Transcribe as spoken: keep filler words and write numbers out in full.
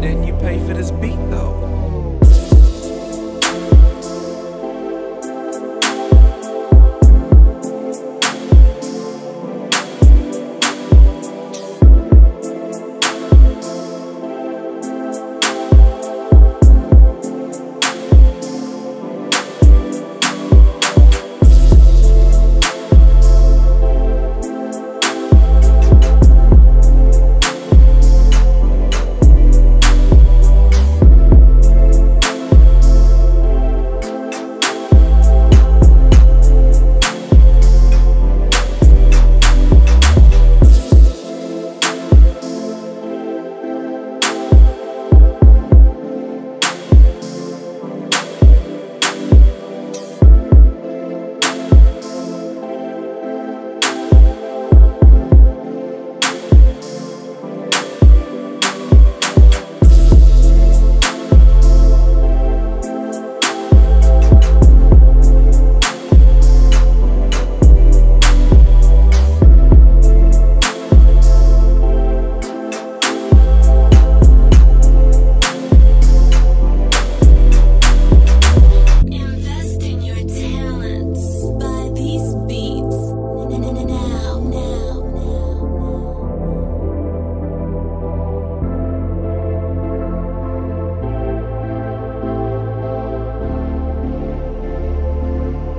didn't you pay for this beat though?